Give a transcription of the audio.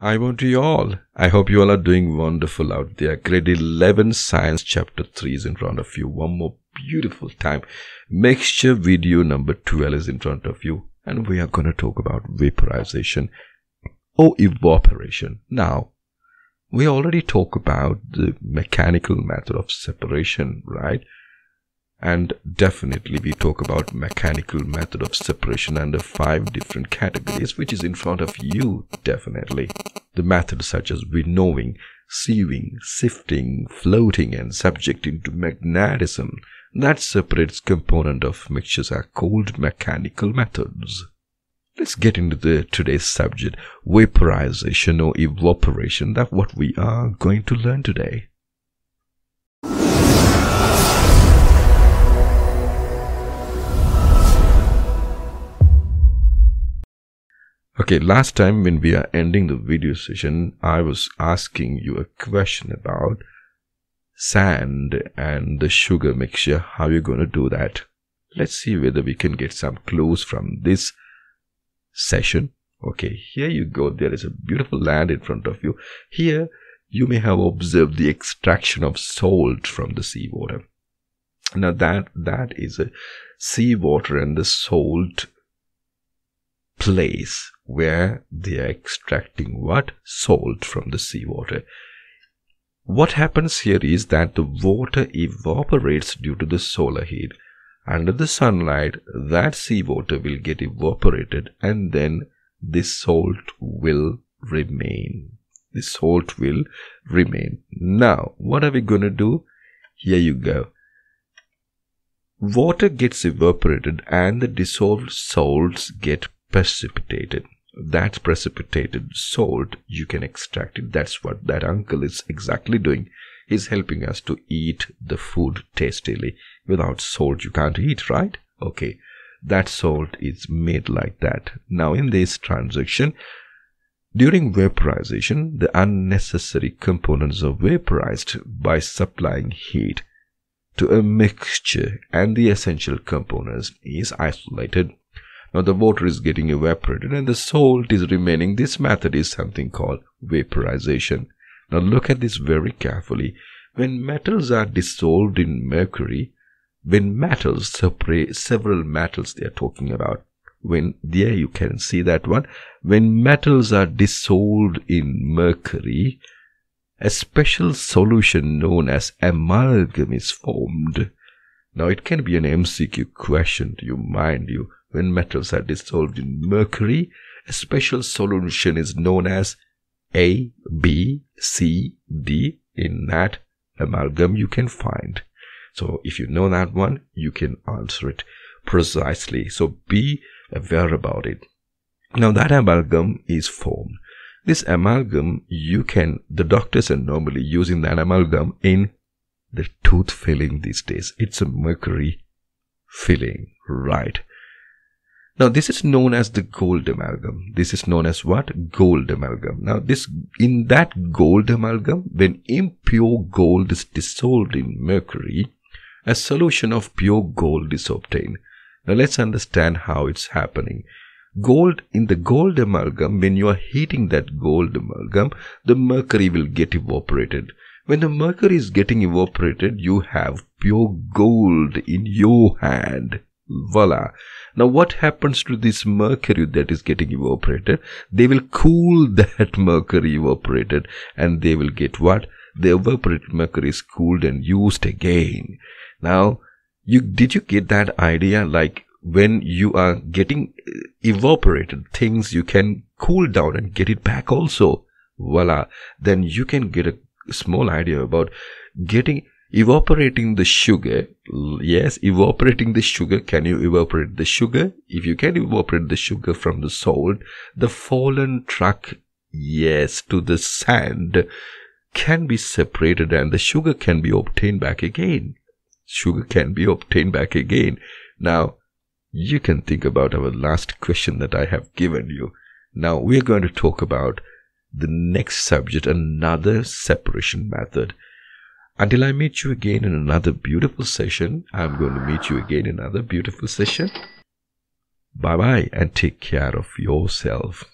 I want you all. I hope you all are doing wonderful out there. Grade 11 Science Chapter 3 is in front of you. One more beautiful time. Mixture video number 12 is in front of you. And we are going to talk about vaporization or evaporation. Now, we already talked about the mechanical method of separation, right? And definitely we talk about mechanical method of separation under 5 different categories, which is in front of you. Definitely the methods such as winnowing, sieving, sifting, floating, and subjecting to magnetism that separates component of mixtures are called mechanical methods. Let's get into today's subject, vaporization or evaporation. That's what we are going to learn today. Okay, last time when we are ending the video session, I was asking you a question about sand and the sugar mixture. How are you going to do that? Let's see whether we can get some clues from this session. Okay, here you go. There is a beautiful land in front of you. Here you may have observed the extraction of salt from the seawater. Now that is a seawater and the salt place where they are extracting what? Salt from the seawater. What happens here is that the water evaporates due to the solar heat. Under the sunlight, that seawater will get evaporated and then this salt will remain. This salt will remain. Now, what are we going to do? Here you go. Water gets evaporated and the dissolved salts get precipitated. That precipitated salt, you can extract it. That's what that uncle is exactly doing. He's helping us to eat the food tastily. Without salt, you can't eat, right? Okay, that salt is made like that. Now, in this transaction, during vaporization, the unnecessary components are vaporized by supplying heat to a mixture, and the essential components is isolated. Now the water is getting evaporated and the salt is remaining. This method is something called vaporization. Now look at this very carefully. When metals are dissolved in mercury, when metals, several metals they are talking about. When there you can see that one. When metals are dissolved in mercury, a special solution known as amalgam is formed. Now it can be an MCQ question to you, mind you. When metals are dissolved in mercury, a special solution is known as A, B, C, D. In that amalgam you can find. So if you know that one, you can answer it precisely. So be aware about it. Now that amalgam is formed. This amalgam, the doctors are normally using that amalgam in the tooth filling these days. It's a mercury filling, right? Now, this is known as the gold amalgam. This is known as what? Gold amalgam. Now, in that gold amalgam, when impure gold is dissolved in mercury, a solution of pure gold is obtained. Now, let's understand how it's happening. In the gold amalgam, when you are heating that gold amalgam, the mercury will get evaporated. When the mercury is getting evaporated, you have pure gold in your hand. Voila. Now what happens to this mercury that is getting evaporated? They will cool that mercury evaporated and they will get what? The evaporated mercury is cooled and used again. Now, did you get that idea? Like when you are getting evaporated things, you can cool down and get it back also. Voila. Then you can get a small idea about evaporating the sugar. Yes, evaporating the sugar. Can you evaporate the sugar? If you can evaporate the sugar from the salt, the fallen truck, yes, to the sand can be separated and the sugar can be obtained back again. Sugar can be obtained back again. Now, you can think about our last question that I have given you. Now, we are going to talk about the next subject, another separation method. Until I meet you again in another beautiful session. I'm going to meet you again in another beautiful session. Bye-bye and take care of yourself.